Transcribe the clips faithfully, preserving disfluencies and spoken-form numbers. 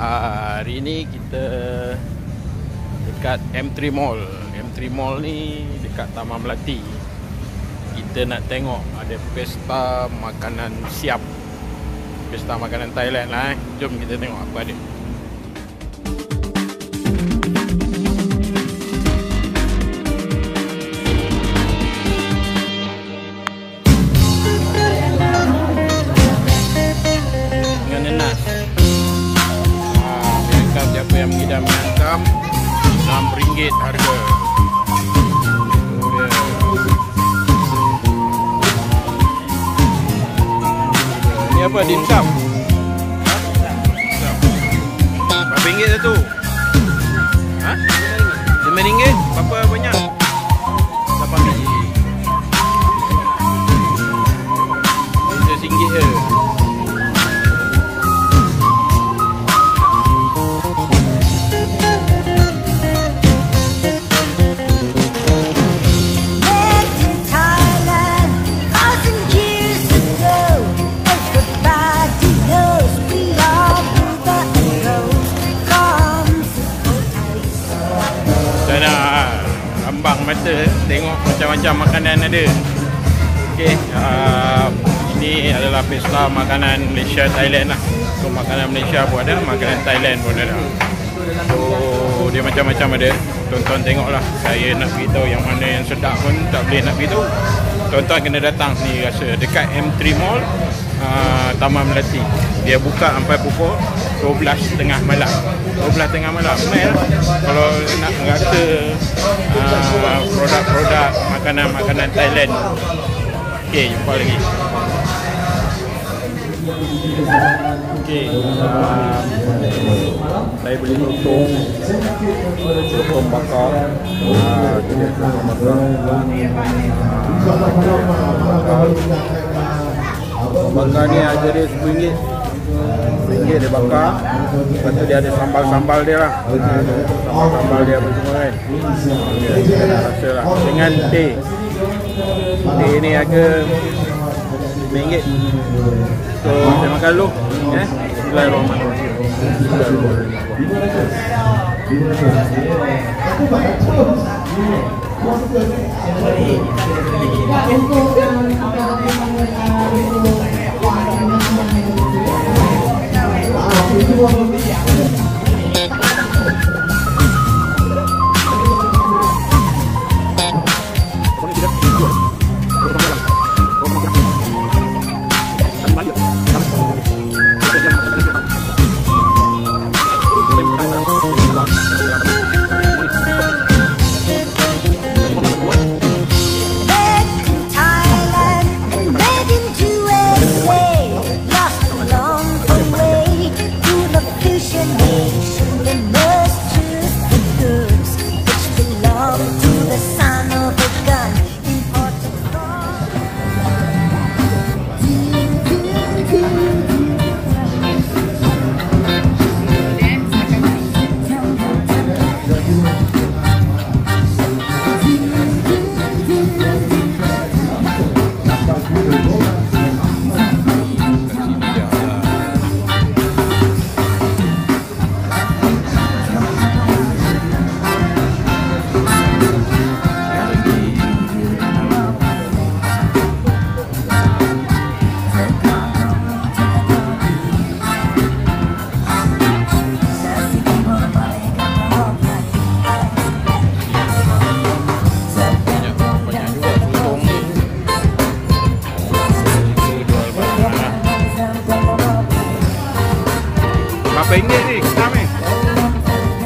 Ah, hari ni kita dekat M three Mall. M three Mall ni dekat Taman Melati. Kita nak tengok ada pesta makanan siap. Pesta makanan Thailand lah eh. Jom kita tengok apa ada. Mattap enam ringgit harga. Itu dia. Ini apa dimsum? Berapa ringgit satu? Ha? lima ringgit. Berapa banyak? lapan biji. Itu singgit je. Bang mata tengok macam-macam makanan ada. Okey, uh, ini adalah pesta makanan Malaysia Thailand lah. So makanan Malaysia pun ada, makanan Thailand pun ada. So dia macam-macam ada. Tonton tengoklah. Saya nak beritahu yang mana yang sedap pun tak boleh nak beritahu. Tonton kena datang sini rasa dekat M three Mall, uh, Taman Melati. Dia buka sampai pukul dua belas tiga puluh malam. dua belas tiga puluh malam. Mel, kalau nak merata uh, produk-produk makanan-makanan Thailand. Okey, jumpa lagi. Okey. Uh, saya beli lontong, lontong bakar, uh, lontong bakar, lontong bakar ni aja dia sepuluh ringgit. Ringgit dia bakar. Lepas tu dia ada sambal-sambal dia lah, sambal-sambal dia apa semua kan. Kita nak rasa lah. Dengan teh, teh ni harga ringgit. So saya makan dulu eh? Bismillahirrahmanirrahim. Ringgit ni, kenapa ni?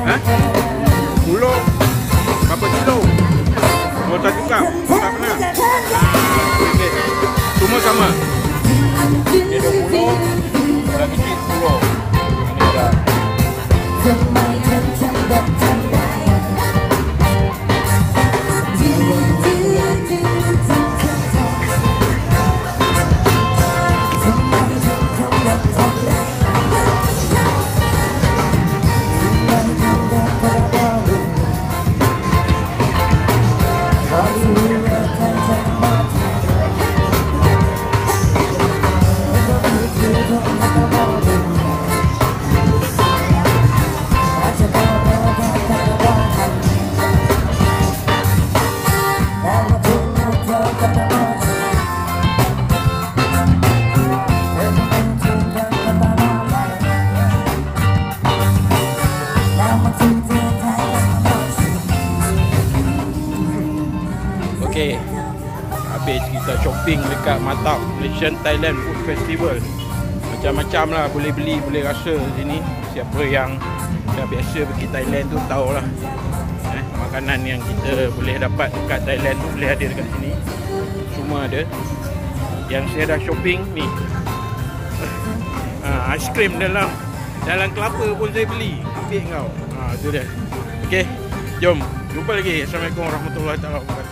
Ha? Pulau? Berapa kilo? Oh, tak tukar? Tak kenal? Ringgit. Semua sama? Dia dua pulau, lagi cik pulau. Ini dah. Thank you. shopping dekat Mattap Nation Thailand Food Festival. Macam-macam lah, boleh beli, boleh rasa sini. Siapa yang dah biasa pergi Thailand tu tahulah eh, makanan yang kita boleh dapat dekat Thailand tu boleh ada dekat sini. Semua ada. Yang saya dah shopping ni, ha, aiskrim dalam dalam kelapa pun saya beli. Ambil kau, ha, tu dia. Ok, jom jumpa lagi. Assalamualaikum warahmatullahi wabarakatuh.